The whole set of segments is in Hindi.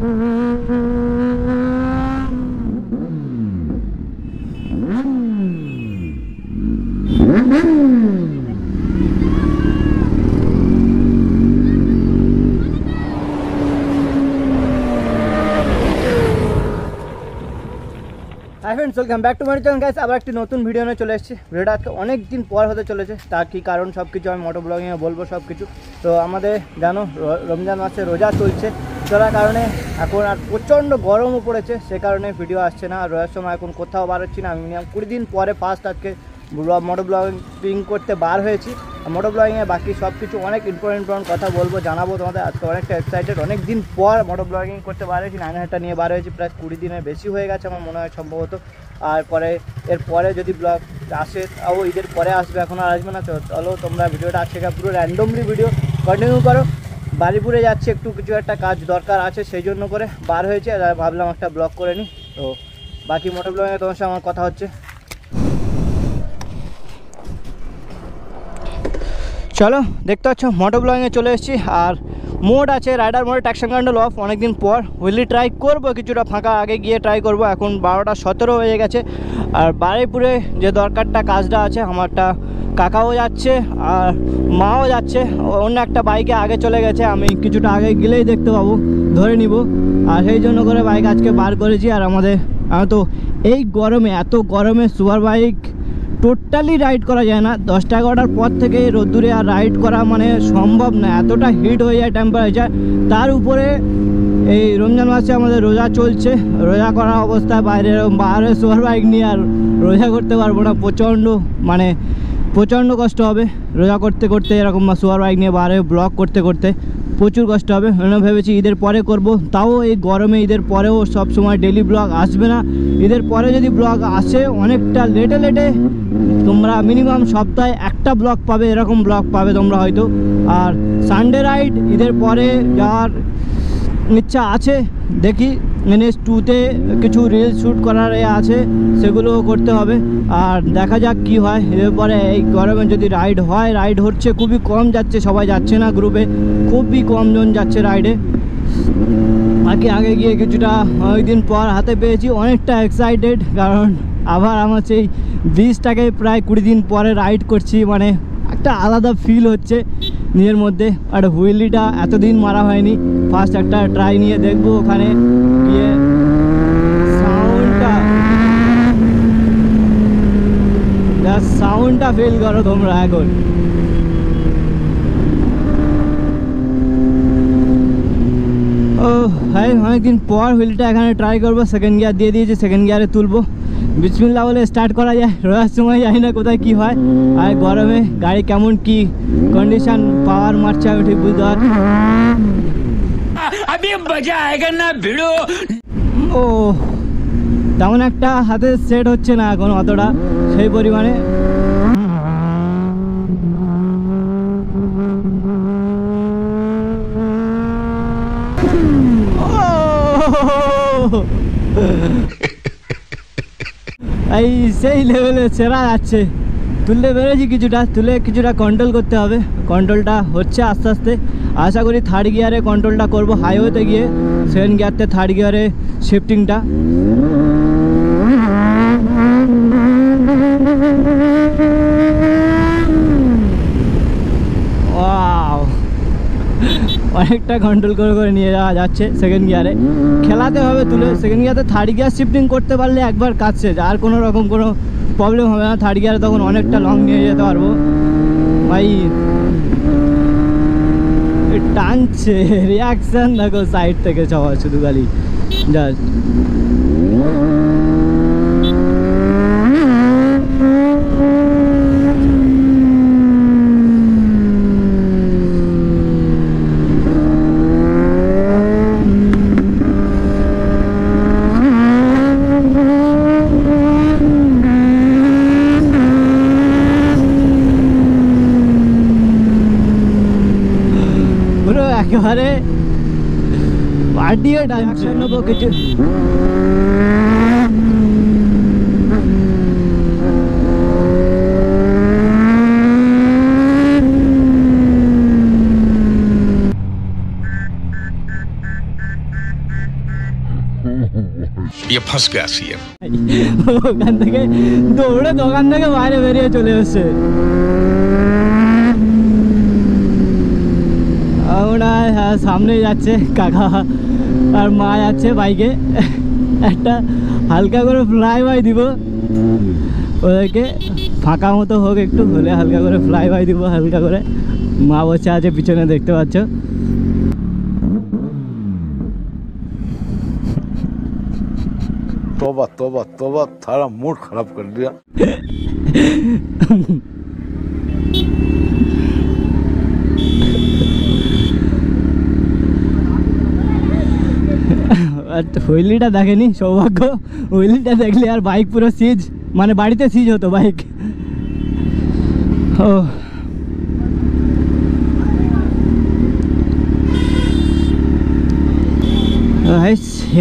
Welcome back to my channel guys. आबार एक नतून भिडियो निये चले एसेछि। भिडियोटा आजके अनेक दिन पर होते चले ताकि कारण सबकिछु आमि मोटो ब्लगिंगे बोलबो सबकिछु। तो आमादेर जानो रमजान मासे रोजा चलछे, चलार कारणे एखन आर प्रचंड गरमो पड़ेछे, से कारणे भिडियो आसछे ना। रोजार समय एखन कोथाओ बार होच्छी ना। आमि मिनिमाम 20 दिन परे फार्स्ट आजके मोटो ब्लगिंग करते बार होयेछि। मोटो ब्लगिंगे बाकी सबकिछु अनेक इम्पोर्टेंट इम्पोर्टेंट कथा बोलबो जानाबो तोमादेर। आजके अनेकटा एक्साइटेड, अनेक दिन पर मोटो ब्लगिंग करते बार होयेछि। 9000टा निये बार होयेछि, प्राय 20 दिनेर बेशी होये गेछे आमार मने हय सम्भवत। और पर जो ब्लग आसे ताओ ईदर पर आसबे, एखोन आर आसबे ना। तो चलो तुम्हारा भिडियो आज पुरो रैंडमली भिडियो कन्टिन्यू करो। बाड़ीपुरे जाच्छे, एकटू किछु एकटा काज दरकार आछे, सेइजोन्नो करे बार होयेछे। आर भाबलाम एकटा ब्लग करे नि। तो बाकी मोटो ब्लगे तोमार साथे आमार कथा होच्छे। चलो देखते पाচ্ছ मोटो ब्लगे चले एसेছি। আর मोड आछे rider mode, traction control off. अनेक दिन पर हुईलि ट्राई करब, किछुटा फाँका आगे गिये ट्राई करब। एखन 12टा 17 होये गेछे। आर बाड़ीपुरे जे दरकारटा काजटा आछे, आमार एकटा काकाओ जाच्छे आर माओ जाच्छे अन्य एकटा बाइके आगे चले गेछे। आमि किछुटा आगे गेलेई देखते पाबो, धरे निब। आर सेई जोन्नो करे बाइक आजके बार करेछि। आर आमादेर तो एई गरमे, एत गरमे सुपार बाइक टोटाली राइड करा जाए ना। 10टा 11टार पर थेके रोदूरे आर राइड करा माने सम्भव ना, एतटा हिट हो जाए टेम्पारेचार। तार उपरे ए रमजान मासे आमादेर रोजा चलछे, रोजा करा अवस्थाय बाहरे सुपार बाइक निये आर रोजा करते पारबो ना। प्रचंड माने प्रचंड कष्ट होबे रोजा करते करते, एरकम सुपार बाइक निये बाहरे ब्लग करते करते प्रचुर कष्ट होबे। ओइजोन्नो भेवेछि ईदेर परे करबो, ताओ एई गरमे ईदेर परेओ सब समय डेली ब्लग आसबे ना। ईदेर परे जोदि ब्लग आसे अनेकटा लेटे लेटे तुम्हारा मिनिमाम सप्ताहे एक ब्लग पा, एरकम ब्लग पा तुम्हारा हयतो। आर सानडे राइड ईदेर परे यार इच्छा आछे, देखी NS2 ते किछु रील शूट करार आछे, सेगुलो करते होबे। आर देखा जाक कि हय। एर परे एई गरमे जोदि राइड हय, राइड होच्छे खुबই कम जाच्छे, सबाई जाच्छे ना ग्रुपे, खुबই कम जन जाच्छे राइडे। बाकी आगे गिये किछुटा ओई दिन पर हाथे पेयेछि, अनेकटा एक्साइटेड। कारण आबार आमार सेई 20टाके प्राय 20 दिन परे राइड करछि, माने एकटा आलादा फिल होच्छे निजेर मध्य। और हुईलिटा एतदिन मारा हयनि, फार्स्ट एकटा ट्राई निये देखबो। ओखाने गिये साउंडटा जस्ट साउंडटा फिल करो तोमरा एखन। ओह हाय, अनेकदिन पर हुईलिटा एखाने ट्राई करबो। सेकेंड गियार दिये दियेछि, सेकेंड गियारे तुलबो। बिस्मिल्लाह बोले स्टार्ट करा जाए। रोजार समय जानी ना कोथाय कि हय आर गरमे गाड़ी केमन कि कंडिशन पावर मारछे आमि ठीक बुझते पारछि ना। अभी मजा आएगा ना भिड़ो। ओ तेमन एकटा हाथे सेट হচ্ছে না এখন অতটা সেই পরিমাণে। সেই লেভেলে সেরা যাচ্ছে, তুলতে পেরেছি কিছুটা, তুলে কিছুটা কন্ট্রোল করতে হবে। কন্ট্রোলটা হচ্ছে আস্তে আস্তে। আশা করি থার্ড গিয়ারে কন্ট্রোলটা করব হাইওয়েতে গিয়ে, সেকেন্ড গিয়ারতে থার্ড গিয়ারে শিফটিংটা। অনেকটা কন্ট্রোল করে করে নিয়ে যাওয়া যাচ্ছে। সেকেন্ড গিয়ারে খেলাতে হবে তুলে, সেকেন্ড গিয়ারে থার্ড গিয়ার শিফটিং করতে পারলে একবার কাজ শেষ। আর কোনো রকম কোনো প্রবলেম হবে না। থার্ড গিয়ারে তখন অনেকটা লং নিয়ে যেতে পারবো। ভাই টানছে, রিয়াকশান দেখো সাইড থেকে যাওয়া শুধু খালি জাস্ট। अरे पार्टिया डायरेक्शन नो किचु ये फंस गया सीएम দৌড়ে দোকান থেকে বাইরে বেরিয়ে চলে এসেছে। আমরা সামনে যাচ্ছে কাকা আর মা যাচ্ছে বাইকে, একটা হালকা করে ফ্লাই বাই দিব ওদেরকে, ফাঁকা মতো হোক একটু হলে হালকা করে ফ্লাই বাই দিব হালকা করে। মা বসে আছে পিছনে দেখতে পাচ্ছ। तोबा तोबा तोबा थारा मूड खराब कर दिया। हुईलिटा देखेनी सौभाग्य, हुईलिटा देखले यार बाइक पूरा सीज माने बाड़ीते सीज होतो बाइक।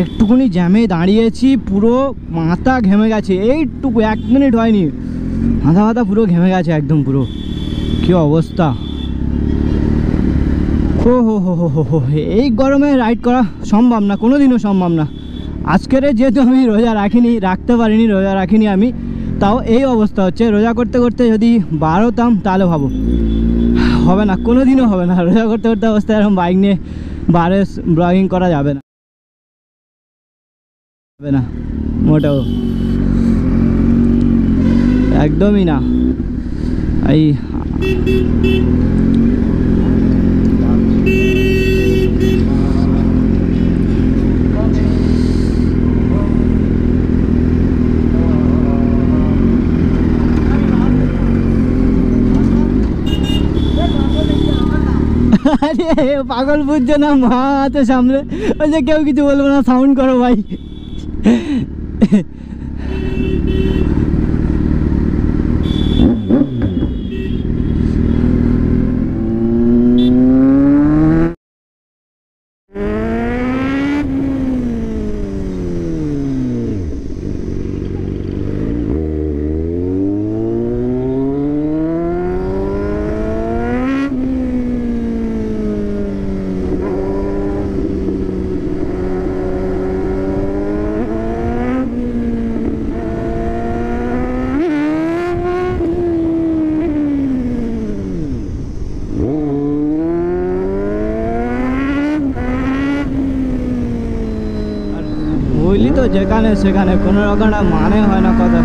एकटुकुनी जैमे दाड़िएছি পুরো মাথা ঘেমে গেছে, এইটুকু एक मिनट হয়নি মাথা মাথা পুরো ঘেমে গেছে একদম পুরো, কি অবস্থা। ও হো হো হো হো, এই গরমে রাইড করা সম্ভব না, কোনোদিনও সম্ভব না। আজকের যেহেতু আমি রোজা রাখিনি, রাখতে পারিনি, রোজা রাখিনি আমি, তাও এই অবস্থা হচ্ছে। রোজা করতে করতে যদি বাড়তাম তাহলে ভাবো, হবে না কোনোদিনও হবে না। রোজা করতে করতে অবস্থায় এরকম বাইক নিয়ে বাইরে ব্লগিং করা যাবে না ना, मोटा एकदम ही ना। अरे पागल बुझो ना, माँ तो सामने अच्छा क्यों कि बोलो ना, साउंड करो भाई। যেখানে সেখানে কোনো রকম মানে হয় না কথা।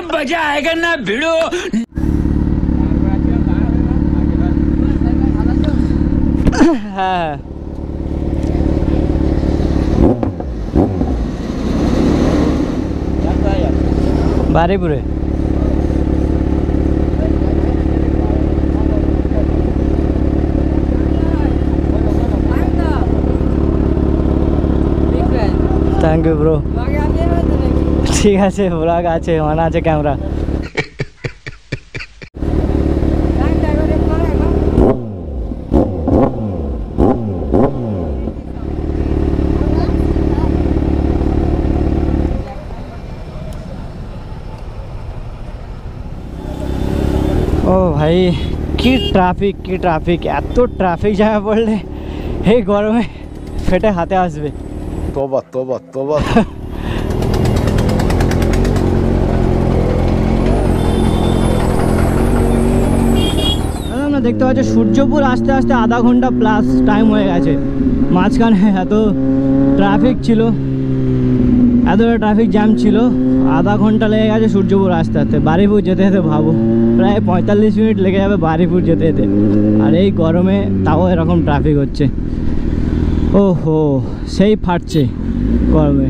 ये मजा आएगा ना भिड़ो। हाँ बारीपुरे थैंक यू ब्रो। ठीक है ब्लॉग आछे माना आछे कैमरा भाई की ट्राफिक एत ट्राफिक जगह पड़े ये गरमे फेटे हाथे आसबे तोबा तोबा तोबा আমরা দেখতে পাচ্ছি সূর্যপুর आस्ते आस्ते आधा घंटा प्लस टाइम हो गए। মাঝখানে এত ट्राफिक ছিল এত ट्राफिक জ্যাম ছিল आधा घंटा लेगे गए सूर्यपुर आसते आसते बारीपुर जो भाव प्राय 45 मिनट लेगे जाए बारीपुर जो और ये गरमे ताओ एरकम ट्राफिक होच्छे। ओहो सेई फाटछे गरमे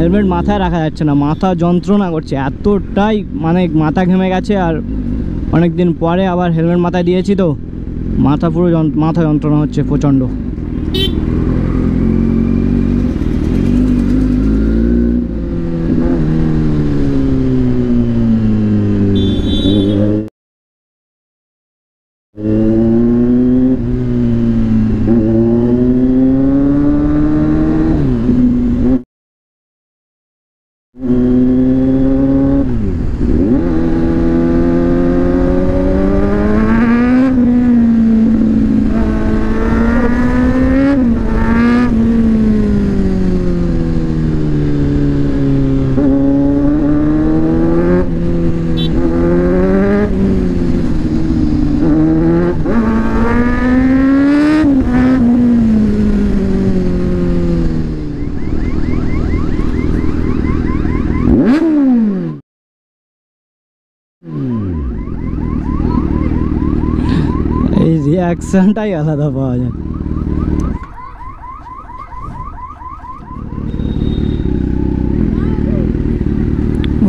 हेलमेट माथाय रखा जाच्छे ना माथा जंत्रणा करछे एतटाई माने माथा घेमे गेछे और अनेक दिन परे आबार हेलमेट माथाय दिएछि तो माथा पुरो माथा जंत्रणा होच्छे प्रचंड। एक्सनटाई आलादा पाওয়া যায়।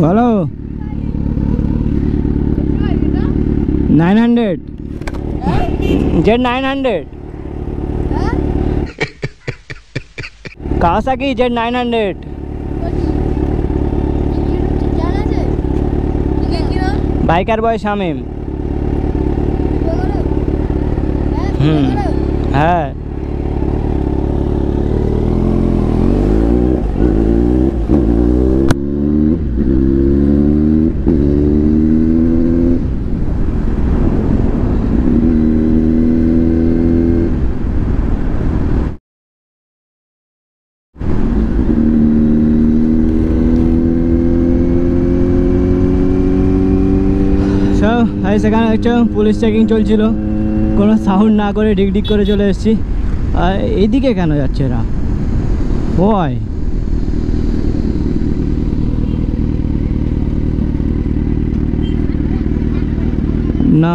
Hello 900 Z900 Kawasaki Z900 biker boy Shamim. हाँ सब पुलिस चेकिंग चलो কোনো সাউন্ড না করে ডিগডিগ করে চলে এসেছি। আর এইদিকে কেন যাচ্ছে এরা? ওই না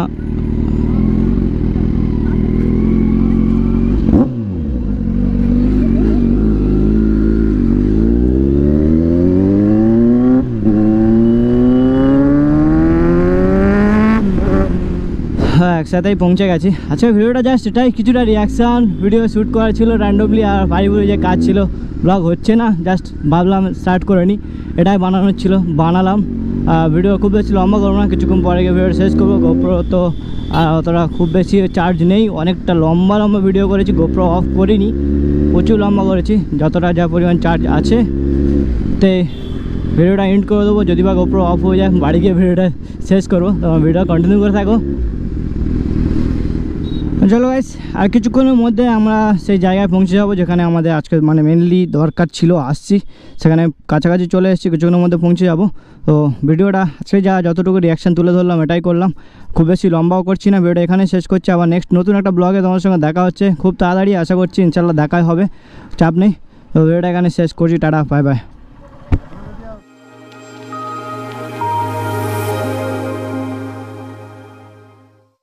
একসাথেই পৌঁছে গেছি। আচ্ছা ভিডিওটা জাস্ট এটাই কিছুটা রিয়াকশান ভিডিও শ্যুট করা ছিল র্যান্ডমলি আর বাড়িপুরে যে কাজ ছিল ব্লগ হচ্ছে না জাস্ট ভাবলাম স্টার্ট করে নিই এটাই বানানোর ছিল বানালাম। ভিডিও খুব বেশি লম্বা করবো না কিছুক্ষণ পরে গিয়ে ভিডিও শেষ করবো। গোপ্রো তো অতটা খুব বেশি চার্জ নেই অনেকটা লম্বা লম্বা ভিডিও করেছি গোপ্রো অফ করিনি প্রচুর লম্বা করেছি যতটা যা পরিমাণ চার্জ আছে তে ভিডিওটা এন্ড করে দেবো। যদি বা গোপ্রো অফ হয়ে যায় বাড়ি গিয়ে ভিডিওটা শেষ করবো তোমার ভিডিও কন্টিনিউ করে থাকো। चलो गाइस और किछुक्षणের মধ্যে আমরা সেই জায়গায় পৌঁছে যাব যেখানে আমাদের আজকে মানে মেইনলি দরকার ছিল আসছি সেখানে কাছাকাছি চলে এসেছি কিছুক্ষণের মধ্যে পৌঁছে যাব। তো ভিডিওটা আজকে যা যতটুকু রিয়াকশন তুলে ধরলাম এটাই করলাম খুব বেশি লম্বাও করছি না ভিডিওটা এখানে শেষ করছি। আবার নেক্সট নতুন একটা ব্লগে তোমার সঙ্গে দেখা হচ্ছে খুব তাড়াতাড়ি আশা করছি ইনশাআল্লাহ দেখাই হবে চাপ নেই। তো ভিডিওটা এখানে শেষ করছি টাটা বাই বাই।